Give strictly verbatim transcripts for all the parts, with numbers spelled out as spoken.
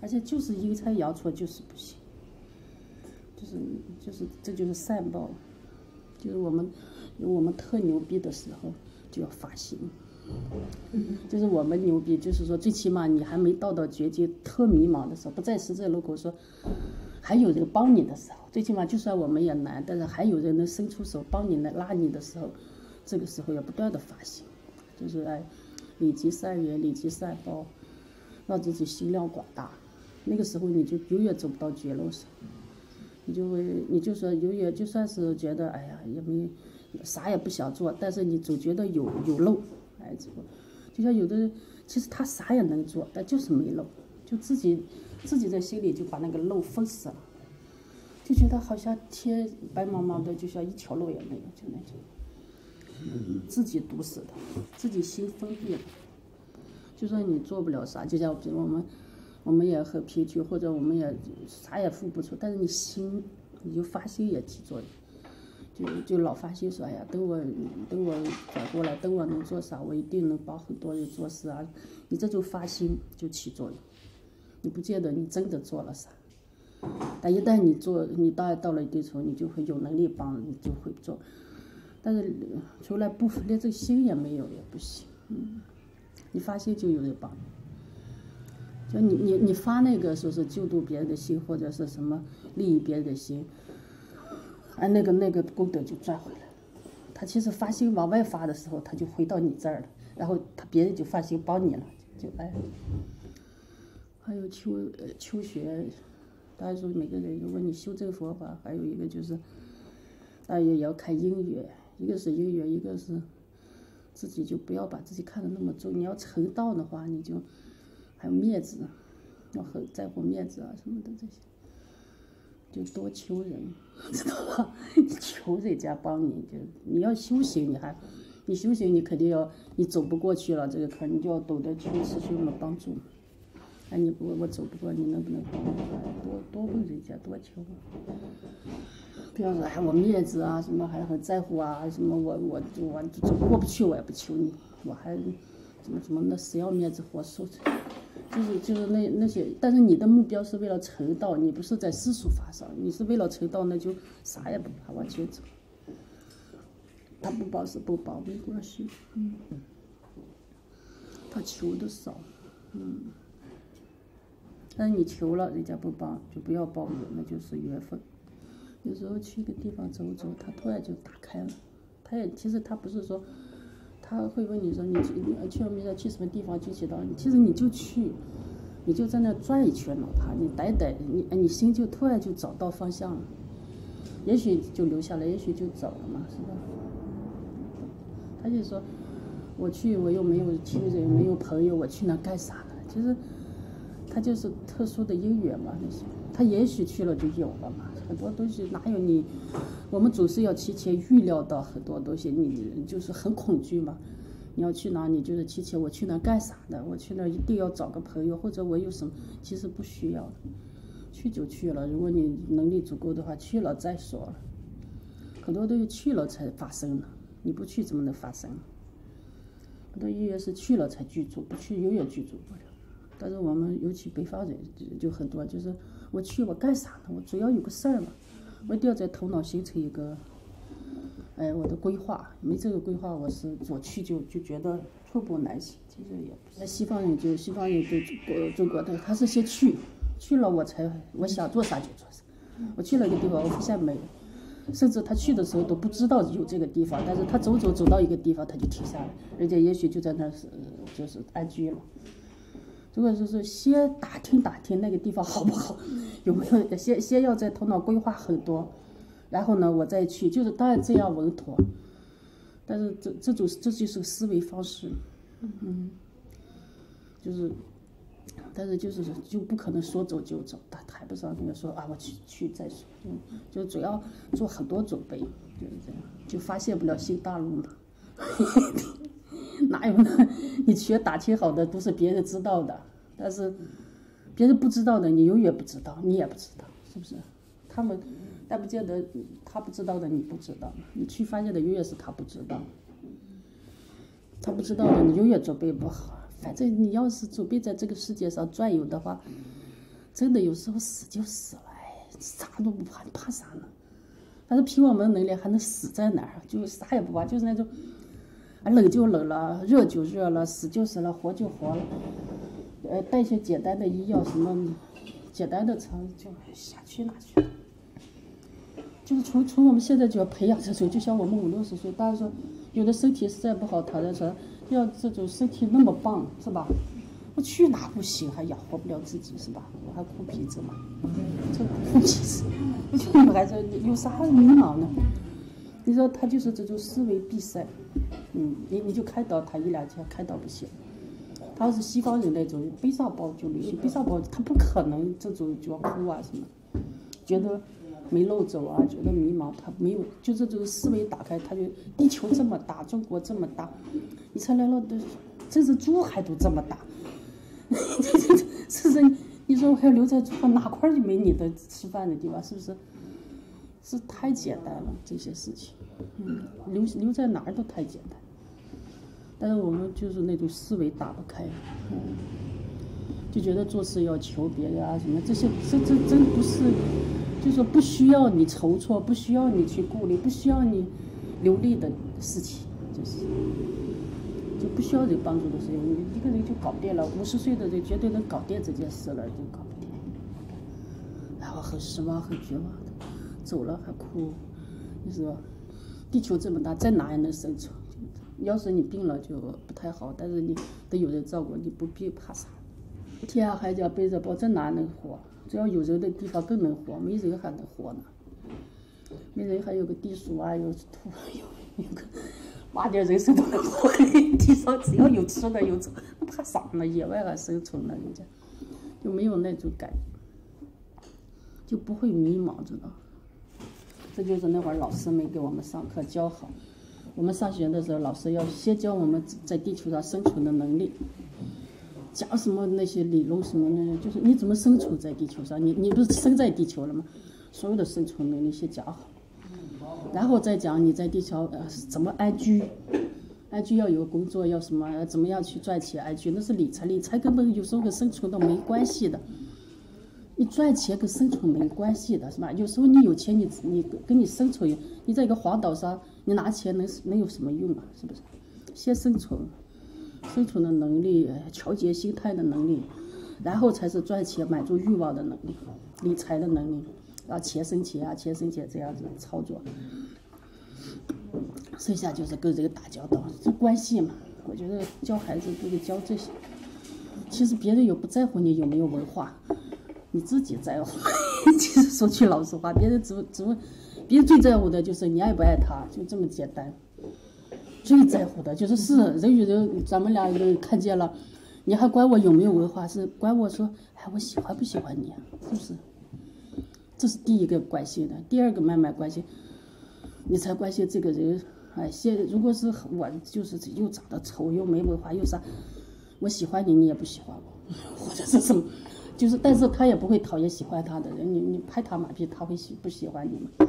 而且就是一个菜摇出来就是不行，就是就是这就是善报，就是我们我们特牛逼的时候就要发心，就是我们牛逼，就是说最起码你还没到到绝境、特迷茫的时候，不在十字路口说还有人帮你的时候，最起码就算我们也难，但是还有人能伸出手帮你来拉你的时候，这个时候要不断的发心，就是哎。 累积善缘，累积善报，让自己心量广大。那个时候你就永远走不到绝路上，你就会，你就说永远就算是觉得哎呀也没啥也不想做，但是你总觉得有有漏，哎，就像有的人其实他啥也能做，但就是没漏，就自己自己在心里就把那个漏封死了，就觉得好像天白茫茫的，就像一条路也没有，就那种。 自己堵死的，自己心封闭了，就说你做不了啥，就像我们，我们也很贫穷，或者我们也啥也付不出，但是你心，你就发心也起作用，就就老发心说，哎呀，等我等我转过来，等我能做啥，我一定能帮很多人做事啊！你这就发心就起作用，你不见得你真的做了啥，但一旦你做，你当然到了一定程度，你就会有能力帮，你就会做。 但是除了不连这心也没有也不行，嗯，你发心就有人帮，就你你你发那个说是救度别人的心或者是什么利益别人的心，哎那个那个功德就赚回来了。他其实发心往外发的时候，他就回到你这儿了，然后他别人就发心帮你了，就哎。还有求求学，当然说每个人，如果你修正佛法，还有一个就是，当然也要看因缘。 一个是因缘，一个是自己就不要把自己看得那么重。你要成道的话，你就还有面子，要很在乎面子啊什么的这些，就多求人，知道吧？你求人家帮你，就你要修行，你还你修行，你肯定要你走不过去了这个坎，你就要懂得求师兄的帮助。哎，你我我走不过，你能不能帮我？多多问人家，多求。 不要说哎，我面子啊，什么还很在乎啊，什么我我我就过不去，我也不求你，我还怎么怎么那谁要面子活受着？就是就是那那些，但是你的目标是为了成道，你不是在世俗法上，你是为了成道，那就啥也不怕，往前走。他不帮是不帮，没关系，嗯，他求的少，嗯，但是你求了，人家不帮就不要抱怨，那就是缘分。 有时候去一个地方走走，他突然就打开了。他也其实他不是说，他会问你说你去你去没去去什么地方去祈祷？其实你就去，你就在那转一圈，哪怕你待待，你你心就突然就找到方向了。也许就留下来，也许就走了嘛，是吧？他就说，我去我又没有亲人，没有朋友，我去那干啥呢？其实，他就是特殊的因缘嘛，那些他也许去了就有了嘛。 很多东西哪有你？我们总是要提前预料到很多东西，你就是很恐惧嘛。你要去哪，你就是提前我去哪干啥的？我去那一定要找个朋友，或者我有什么？其实不需要，去就去了。如果你能力足够的话，去了再说了。很多东西去了才发生的，你不去怎么能发生？很多音乐是去了才具足，不去永远具足不了。但是我们尤其北方人就很多，就是。 我去，我干啥呢？我主要有个事儿嘛，我一定要在头脑形成一个，哎，我的规划。没这个规划，我是我去就就觉得寸步难行。其实也不是，西方人就西方人对中国中国的，他是先去，去了我才我想做啥就做啥。我去了一个地方，我发现没有，甚至他去的时候都不知道有这个地方，但是他走走走到一个地方他就停下来，人家也许就在那儿是就是安居了。 如果就是先打听打听那个地方好不好，有没有先先要在头脑规划很多，然后呢我再去，就是当然这样稳妥，但是这这种这就是思维方式，嗯，就是，但是就是就不可能说走就走，他谈不上那个说啊我去去再说，就就主要做很多准备，就是这样，就发现不了新大陆嘛。哪有呢？你学打听好的都是别人知道的，但是别人不知道的，你永远不知道，你也不知道，是不是？他们，但不见得他不知道的你不知道，你去发现的永远是他不知道，他不知道的你永远准备不好。反正你要是准备在这个世界上转悠的话，真的有时候死就死了，哎，啥都不怕，你怕啥呢？他说凭我们的能力还能死在哪儿？就啥也不怕，就是那种，啊冷就冷了，热就热了，死就死了，活就活了。呃，带些简单的医药什么，简单的成就下去哪去？就是从从我们现在就要培养这种，就像我们五六十岁，大家说有的身体实在不好躺在床，要这种身体那么棒是吧？我去哪不行，还养活不了自己是吧？我还哭鼻子嘛，这哭鼻子，我就还说有啥迷茫呢？你说他就是这种思维闭塞，嗯，你你就开导他一两天，开导不行。他要是西方人那种背上包就流血，背上包他不可能这种就要哭啊什么，觉得没漏走啊，觉得迷茫，他没有，就这种思维打开，他就地球这么大，中国这么大，你才来了都，这是珠海都这么大。是不是？你说我还要留在中国，哪块就没你的吃饭的地方？是不是？是太简单了这些事情，嗯，留留在哪儿都太简单。但是我们就是那种思维打不开，嗯，就觉得做事要求别人啊什么这些，这这真不是，就说不需要你筹措，不需要你去顾虑，不需要你流利的事情，就是。就不需要人帮助的时候，你一个人就搞定了。五十岁的人绝对能搞定这件事了，就搞不定。然后很失望、很绝望的，走了还哭，你说，地球这么大，在哪也能生存。要是你病了就不太好，但是你得有人照顾，你不病怕啥？天涯海角背着包，在哪能活？只要有人的地方更能活，没人还能活呢。没人还有个地鼠啊，有兔，有有个。挖点人参都能活，地上只要有吃的有，那怕啥呢？野外还生存呢，人家就没有那种感觉，就不会迷茫，知道？这就是那会儿老师没给我们上课教好。我们上学的时候，老师要先教我们在地球上生存的能力，讲什么那些理论什么那些，就是你怎么生存在地球上？你你不是生在地球了吗？所有的生存能力先讲好。然后再讲你在地球呃怎么安居，安居要有工作要什么，怎么样去赚钱安居，那是理财，理财根本有时候跟生存都没关系的，你赚钱跟生存没关系的是吧？有时候你有钱你你跟你生存，你在一个荒岛上你拿钱能能有什么用啊？是不是？先生存，生存的能力，调节心态的能力，然后才是赚钱满足欲望的能力，理财的能力。啊，钱生钱啊，钱生钱这样子操作，剩下就是跟人打交道，这关系嘛。我觉得教孩子都得教这些。其实别人也不在乎你有没有文化，你自己在乎。其实说句老实话，别人只只问，别人最在乎的就是你爱不爱他，就这么简单。最在乎的就是是人与人，咱们俩人看见了，你还管我有没有文化，是管我说，哎，我喜欢不喜欢你啊，是不是？这是第一个关心的，第二个慢慢关心，你才关心这个人。哎，现如果是我，就是又长得丑，又没文化，又啥，我喜欢你，你也不喜欢我，或者是什么，就是，但是他也不会讨厌喜欢他的人，你你拍他马屁，他会喜不喜欢你嘛？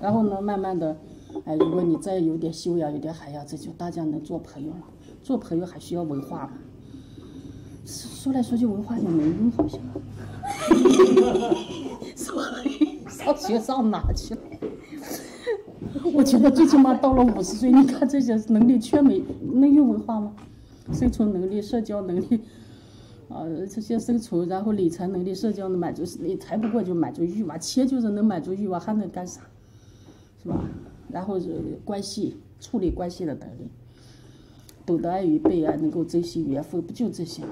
然后呢，慢慢的，哎，如果你再有点修养，有点涵养，这就大家能做朋友了。做朋友还需要文化嘛？说来说去，文化就没用，好像。所以上学上哪去了？我觉得最起码到了五十岁，你看这些能力缺没？能有文化吗？生存能力、社交能力，啊、呃，这些生存，然后理财能力、社交能满足，理财不过就满足欲望，钱就是能满足欲望，还能干啥？是吧？然后是关系处理关系的能力，懂得爱与被爱，能够珍惜缘分，不就这些吗？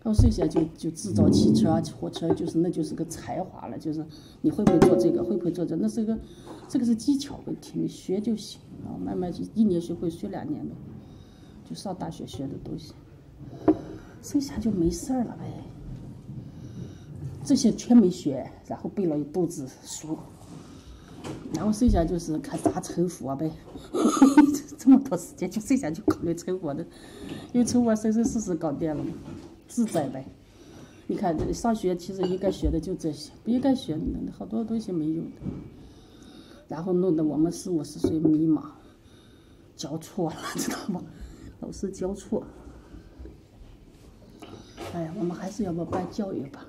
到剩下就就制造汽车啊、火车，就是那就是个才华了，就是你会不会做这个，会不会做这个，那是个这个是技巧问题，你学就行啊，慢慢一年学会，学两年呗，就上大学学的东西，剩下就没事儿了呗。这些全没学，然后背了一肚子书，然后剩下就是看咋成佛呗。这么多时间就剩下就考虑成佛的，因为成佛生生世世搞定了。自在呗，你看上学其实应该学的就这些，不应该学的好多东西没用的，然后弄得我们四五十岁迷茫，教错了，知道吗？老师教错。哎呀，我们还是要不办教育吧，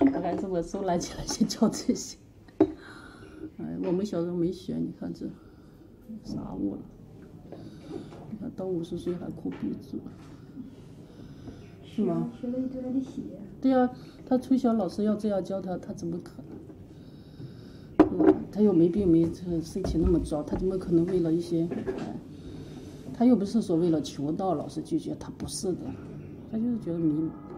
我还是我收揽起来先教这些。哎，我们小时候没学，你看这傻我了。你看到五十岁还哭鼻子，是吗？学了一堆的血。对呀、啊，他从小老师要这样教他，他怎么可能？嗯，他又没病没这身体那么糟，他怎么可能为了一些？哎 他又不是说为了求道，老师拒绝他，不是的，他就是觉得迷茫。